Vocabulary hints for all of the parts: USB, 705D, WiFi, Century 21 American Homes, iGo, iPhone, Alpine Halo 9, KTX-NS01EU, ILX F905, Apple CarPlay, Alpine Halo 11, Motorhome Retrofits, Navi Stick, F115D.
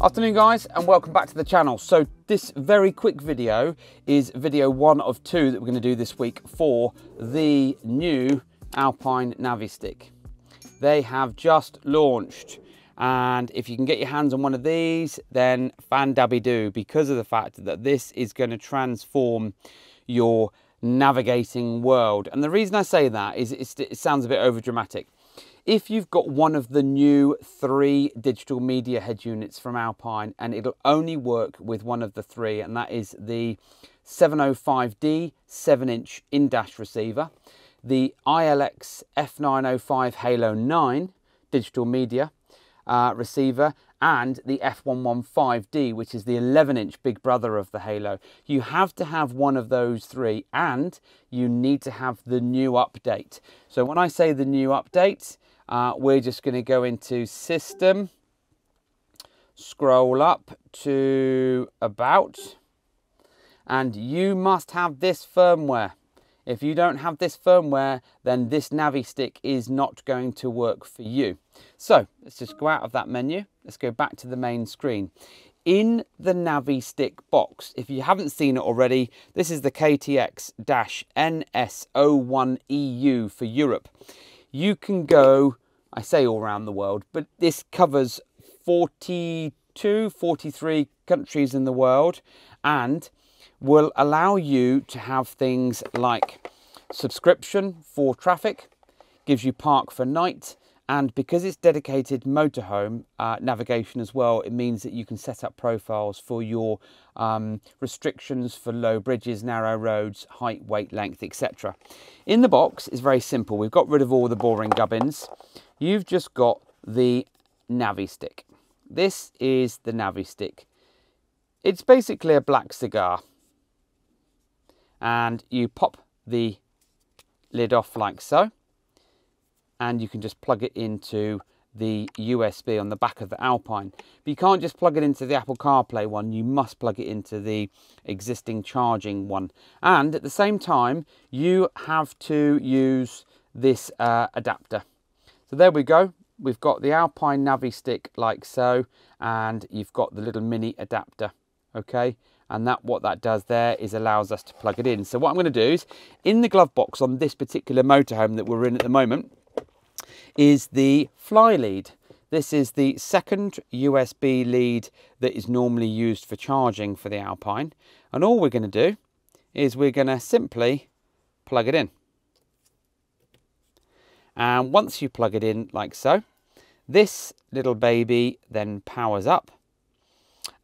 Afternoon guys, and welcome back to the channel. So this very quick video is video one of two that we're going to do this week for the new Alpine Navi Stick. They have just launched, and if you can get your hands on one of these, then fan dabby do, because of the fact that this is going to transform your navigating world. And the reason I say that is it sounds a bit over dramatic. If you've got one of the new 3 digital media head units from Alpine, and it'll only work with one of the 3, and that is the 705D 7-inch in-dash receiver, the ILX F905 Halo 9 digital media receiver, and the F115D, which is the 11-inch big brother of the Halo. You have to have one of those 3, and you need to have the new update. So when I say the new update, we're just going to go into System, scroll up to About, and you must have this firmware. If you don't have this firmware, then this Navi Stick is not going to work for you. So let's just go out of that menu. Let's go back to the main screen. In the Navi Stick box, if you haven't seen it already, this is the KTX-NS01EU for Europe. You can go, I say all around the world, but this covers 42, 43 countries in the world, and will allow you to have things like subscription for traffic, gives you park for night, and because it's dedicated motorhome navigation as well, it means that you can set up profiles for your restrictions for low bridges, narrow roads, height, weight, length, etc. In the box is very simple. We've got rid of all the boring gubbins. You've just got the Navi Stick. This is the Navi Stick. It's basically a black cigar. And you pop the lid off like so, and you can just plug it into the USB on the back of the Alpine. But you can't just plug it into the Apple CarPlay one, you must plug it into the existing charging one. And at the same time, you have to use this adapter. So there we go. We've got the Alpine Navi Stick like so, and you've got the little mini adapter, okay? And what that does there is allows us to plug it in. So what I'm going to do is, in the glove box on this particular motorhome that we're in at the moment, is the fly lead. This is the second USB lead that is normally used for charging for the Alpine. And all we're going to do is we're going to simply plug it in. And once you plug it in like so, this little baby then powers up.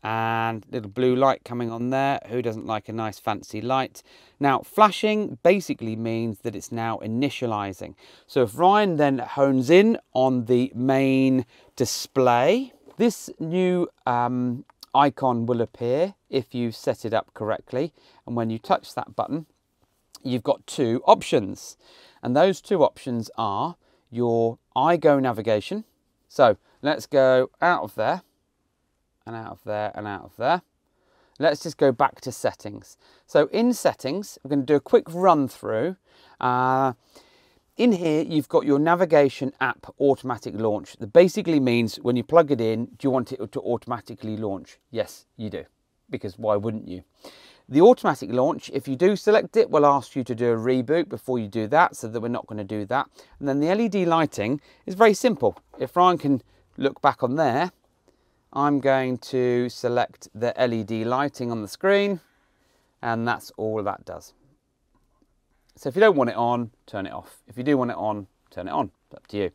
And little blue light coming on there. Who doesn't like a nice fancy light? Now, flashing basically means that it's now initializing. So if Ryan then hones in on the main display, this new icon will appear if you set it up correctly. And when you touch that button, you've got 2 options. And those 2 options are your iGo navigation. So let's go out of there, and out of there, and out of there. Let's just go back to settings. So in settings, we're going to do a quick run through. In here, you've got your navigation app automatic launch. That basically means when you plug it in, do you want it to automatically launch? Yes, you do, because why wouldn't you? The automatic launch, if you do select it, will ask you to do a reboot before you do that, so that we're not going to do that. And then the LED lighting is very simple. If Ryan can look back on there, I'm going to select the LED lighting on the screen, and that's all that does. So if you don't want it on, turn it off. If you do want it on, turn it on. It's up to you.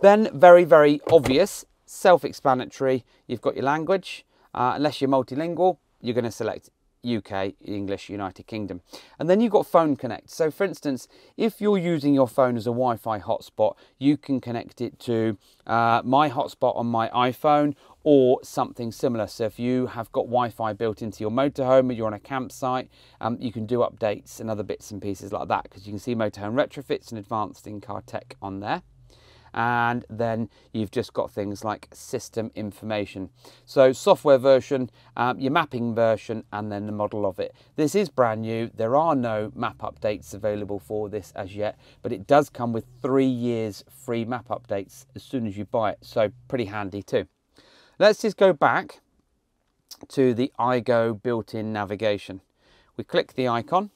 Then very, very obvious, self-explanatory. You've got your language. Unless you're multilingual, you're going to select UK, English, United Kingdom. And then you've got Phone Connect. So for instance, if you're using your phone as a Wi-Fi hotspot, you can connect it to my hotspot on my iPhone or something similar. So if you have got Wi-Fi built into your motorhome or you're on a campsite, you can do updates and other bits and pieces like that, because you can see Motorhome Retrofits and Advanced In-Car Tech on there. And then you've just got things like system information. So software version, your mapping version, and then the model of it. This is brand new. There are no map updates available for this as yet, but it does come with 3 years free map updates as soon as you buy it. So pretty handy too. Let's just go back to the iGo built-in navigation. We click the icon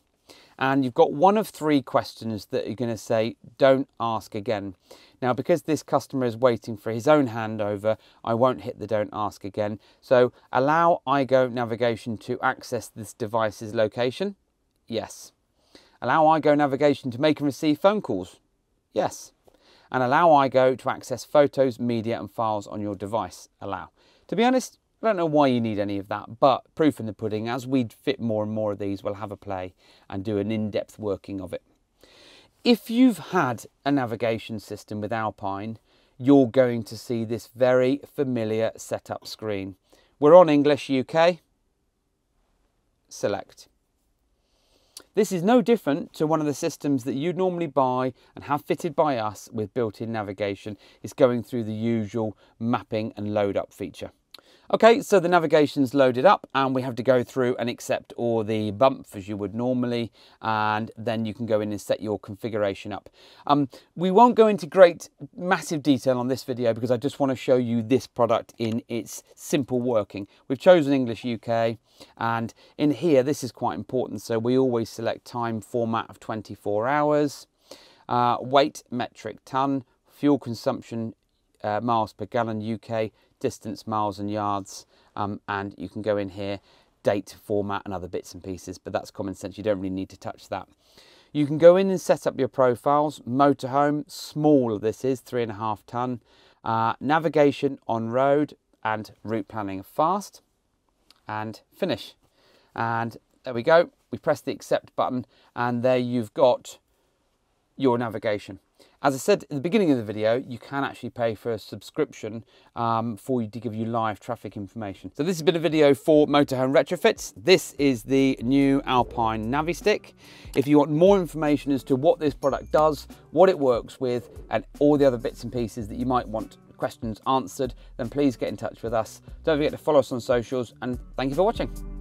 and you've got one of three questions that you're going to say, don't ask again. Now, because this customer is waiting for his own handover, I won't hit the don't ask again. So allow iGo navigation to access this device's location. Yes. Allow iGo navigation to make and receive phone calls. Yes. And allow iGo to access photos, media and files on your device. Allow. To be honest, I don't know why you need any of that, but proof in the pudding. As we fit more and more of these, we'll have a play and do an in-depth working of it. If you've had a navigation system with Alpine, you're going to see this very familiar setup screen. We're on English UK. Select. This is no different to one of the systems that you'd normally buy and have fitted by us with built-in navigation. It's going through the usual mapping and load up feature. Okay, so the navigation's loaded up and we have to go through and accept all the bump as you would normally, and then you can go in and set your configuration up. We won't go into great massive detail on this video because I just want to show you this product in its simple working. We've chosen English UK and in here this is quite important, so we always select time format of 24 hours, weight metric ton, fuel consumption miles per gallon UK, distance miles and yards, and you can go in here, date, format and other bits and pieces, but that's common sense, you don't really need to touch that. You can go in and set up your profiles, motorhome, small this is, 3.5 ton, navigation on road and route planning fast, and finish. And there we go, we press the accept button and there you've got your navigation. As I said at the beginning of the video, you can actually pay for a subscription to give you live traffic information. So this has been a video for Motorhome Retrofits. This is the new Alpine Navi Stick. If you want more information as to what this product does, what it works with, and all the other bits and pieces that you might want questions answered, then please get in touch with us. Don't forget to follow us on socials, and thank you for watching.